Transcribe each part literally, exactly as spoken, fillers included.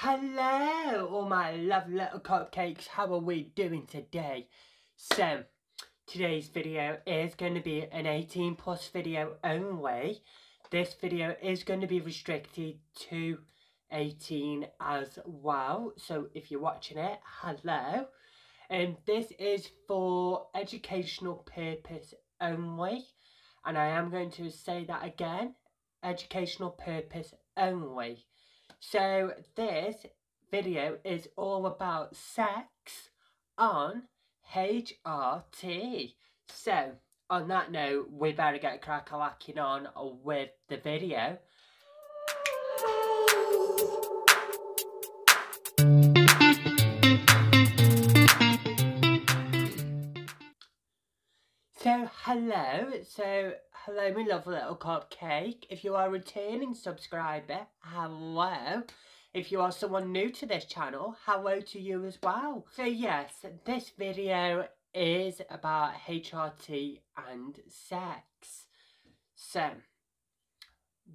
Hello all my lovely little cupcakes, how are we doing today? So today's video is going to be an eighteen plus video only. This video is going to be restricted to eighteen as well, so if you're watching it, hello. And um, this is for educational purpose only, and I am going to say that again, educational purpose only. So this video is all about sex on H R T. So on that note, we better get crack-a-lacking on with the video. So hello, so hello my lovely little cupcake. If you are a returning subscriber, hello. If you are someone new to this channel, hello to you as well. So yes, this video is about H R T and sex. So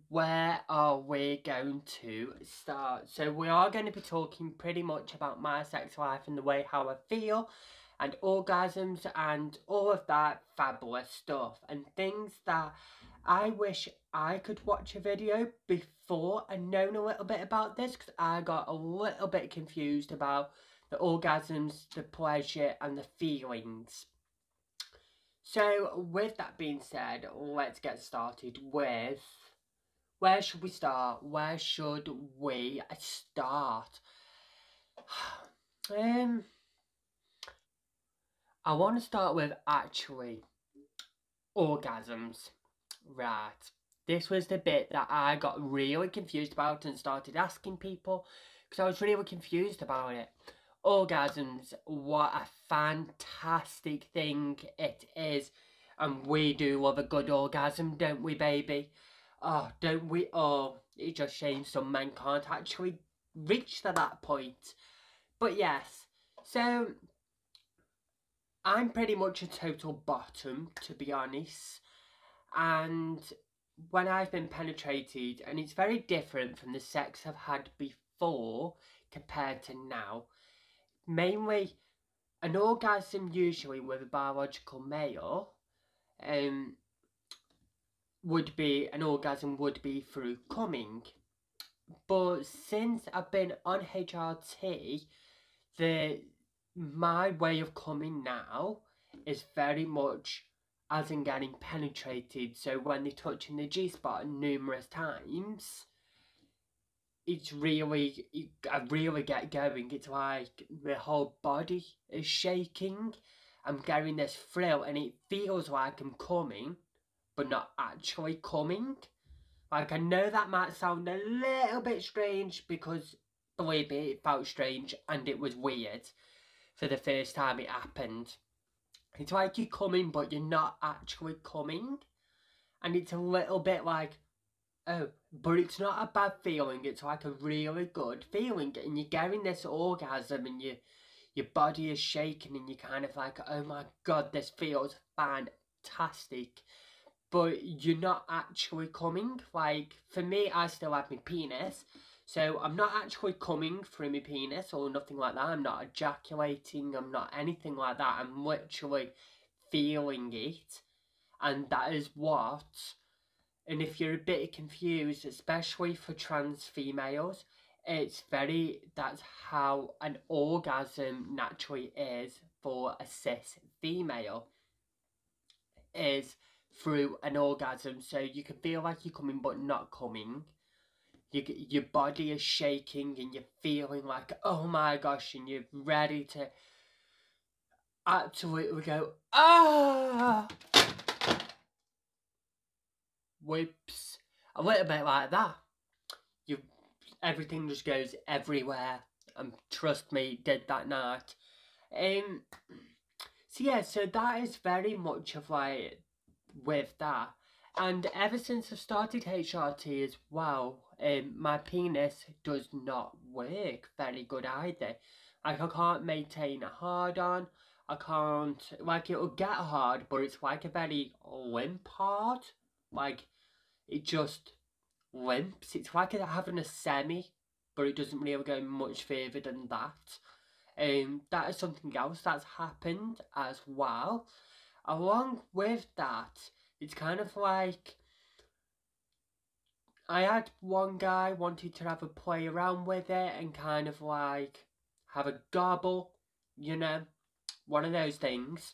where are we going to start? So we are going to be talking pretty much about my sex life and the way how I feel, and orgasms and all of that fabulous stuff, and things that I wish I could watch a video before and known a little bit about this, because I got a little bit confused about the orgasms, the pleasure and the feelings. So with that being said, let's get started with where should we start? Where should we start? um... I want to start with, actually, orgasms. Right, this was the bit that I got really confused about and started asking people, because I was really confused about it. Orgasms, what a fantastic thing it is. And we do love a good orgasm, don't we, baby? Oh, don't we all? It's just shame some men can't actually reach to that point. But yes, so I'm pretty much a total bottom, to be honest, and when I've been penetrated, and it's very different from the sex I've had before compared to now. Mainly, an orgasm usually with a biological male um, would be, an orgasm would be through coming, but since I've been on H R T, the my way of coming now is very much as in getting penetrated. So when they're touching the G-spot numerous times, it's really, it, I really get going. It's like my whole body is shaking. I'm getting this thrill and it feels like I'm coming, but not actually coming. Like, I know that might sound a little bit strange, because believe me, it felt strange and it was weird. For the first time it happened, it's like you're coming but you're not actually coming, and it's a little bit like, oh, but it's not a bad feeling, it's like a really good feeling, and you're getting this orgasm and you, your body is shaking and you're kind of like, oh my god, this feels fantastic, but you're not actually coming. Like, for me, I still have my penis, so I'm not actually coming through my penis or nothing like that. I'm not ejaculating, I'm not anything like that. I'm literally feeling it. And that is what, and if you're a bit confused, especially for trans females, it's very, that's how an orgasm naturally is for a cis female, is through an orgasm. So you can feel like you're coming but not coming. You, your body is shaking and you're feeling like, oh my gosh, and you're ready to absolutely go, ah! Whoops. A little bit like that. You, everything just goes everywhere. And trust me, did that night. Um, so yeah, so that is very much of like, with that. And ever since I've started H R T as well, um, my penis does not work very good either. Like, I can't maintain a hard on. I can't, like, it'll get hard, but it's like a very limp hard. Like, it just limps. It's like having a semi but it doesn't really go much further than that. Um, that is something else that's happened as well. Along with that, it's kind of like I had one guy wanted to have a play around with it and kind of like have a gobble, you know, one of those things.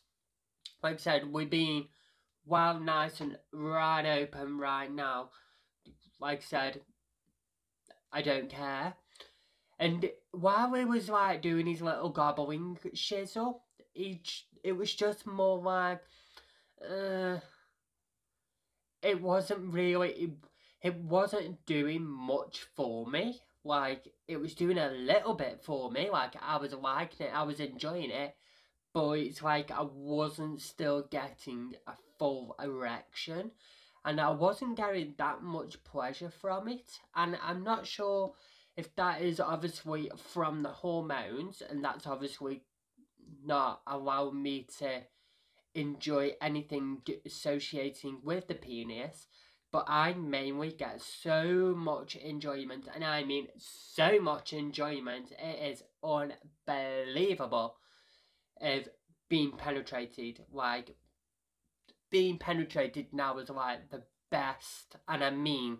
Like I said, we're being well nice and right open right now. Like I said, I don't care. And while he was like doing his little gobbling shizzle, he, it was just more like, uh, it wasn't really, it, it wasn't doing much for me. Like, it was doing a little bit for me. Like, I was liking it, I was enjoying it, but it's like I wasn't still getting a full erection, and I wasn't getting that much pleasure from it. And I'm not sure if that is obviously from the hormones, and that's obviously not allowing me to enjoy anything associating with the penis. But I mainly get so much enjoyment, and I mean so much enjoyment, it is unbelievable, of being penetrated. Like, being penetrated now is like the best, and I mean,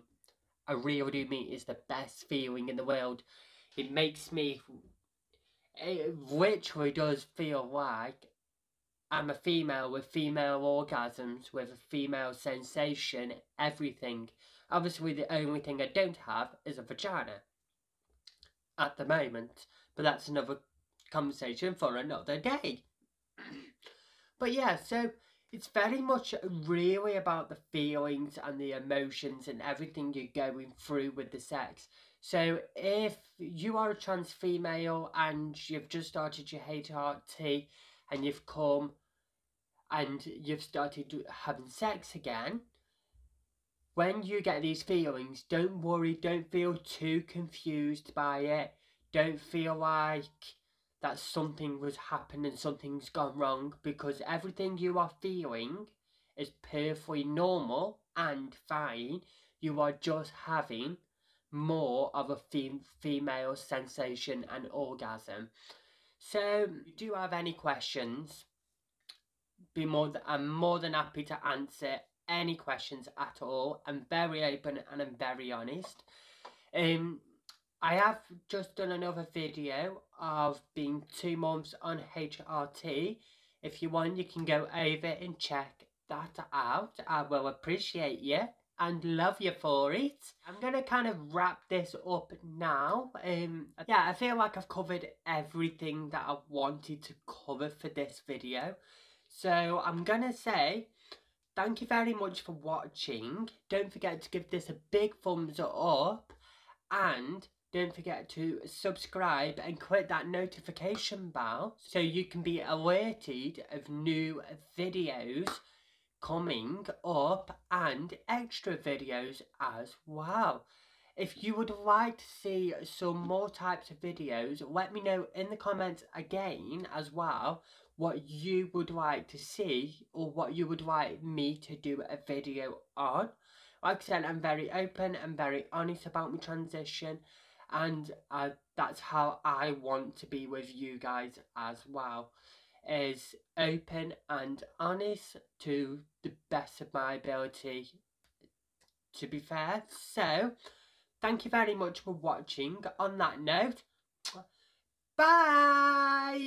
I really do mean, is the best feeling in the world. It makes me, it literally does feel like I'm a female with female orgasms, with a female sensation, everything. Obviously, the only thing I don't have is a vagina at the moment, but that's another conversation for another day. But yeah, so it's very much really about the feelings and the emotions and everything you're going through with the sex. So if you are a trans female and you've just started your H R T and you've come and you've started having sex again, when you get these feelings, don't worry, don't feel too confused by it. Don't feel like that something was happened and something's gone wrong, because everything you are feeling is perfectly normal and fine. You are just having more of a fem female sensation and orgasm. So, if you do have any questions, be more th I'm more than happy to answer any questions at all. I'm very open and I'm very honest. Um, I have just done another video of being two months on H R T. If you want, you can go over and check that out. I will appreciate you and love you for it. I'm going to kind of wrap this up now. Um, yeah, I feel like I've covered everything that I wanted to cover for this video. So I'm going to say thank you very much for watching. Don't forget to give this a big thumbs up. And don't forget to subscribe and click that notification bell so you can be alerted of new videos coming up and extra videos as well. If you would like to see some more types of videos, let me know in the comments again as well what you would like to see or what you would like me to do a video on. Like I said, I'm very open and very honest about my transition, and I, that's how I want to be with you guys as well, is open and honest to the best of my ability, to be fair. So thank you very much for watching. On that note, bye.